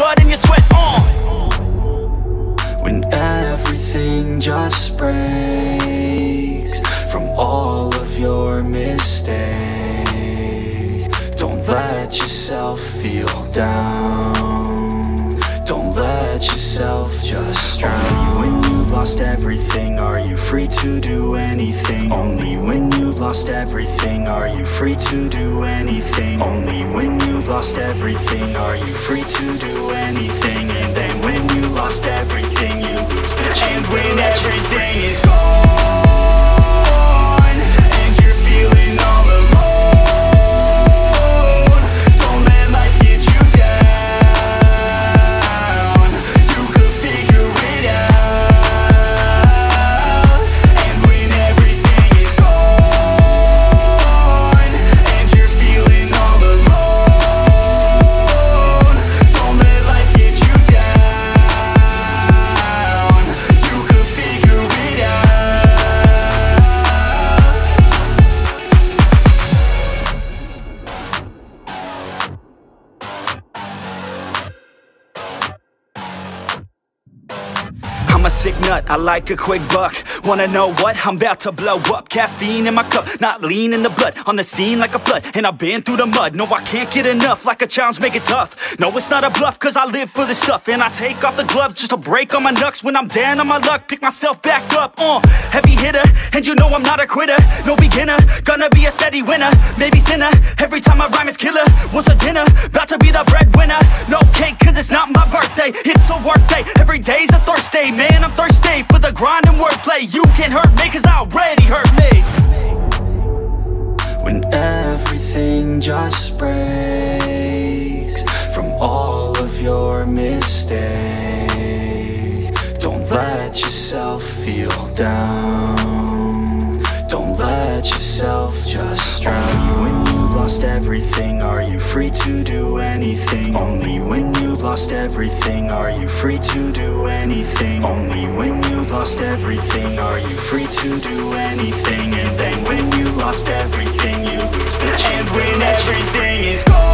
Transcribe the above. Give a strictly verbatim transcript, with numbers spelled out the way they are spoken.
blood and your sweat on. When everything just breaks from all of your mistakes, don't let yourself feel down, don't let yourself just drown. Only when you've lost everything are you free to do anything. Only when you've lost everything are you free to do anything. Only when you've lost everything are you free to do anything. And then when you lost everything you lose the chance when everything is gone. I'm a sick nut, I like a quick buck. Wanna know what? I'm about to blow up. Caffeine in my cup, not lean in the blood. On the scene like a flood, and I've been through the mud. No, I can't get enough, like a challenge make it tough. No, it's not a bluff, cause I live for this stuff. And I take off the gloves just to break on my knucks. When I'm down on my luck, pick myself back up. uh, Heavy hitter, and you know I'm not a quitter. No beginner, gonna be a steady winner. Maybe sinner, every time I rhyme it's killer. What's a dinner? About to be the breadwinner. No cake, cause it's not my birthday. It's a work day, every day's a Thursday. Man, I'm thirsty for the grind and wordplay. You can't hurt me cause I already hurt me. When everything just breaks from all of your mistakes, don't let yourself feel down, don't let yourself just drown. When you've lost everything are you free to do anything. Only when you've lost everything are you free to do anything. Only when you've lost everything are you free to do anything. And then when you lost everything you lose the chance when everything is gone.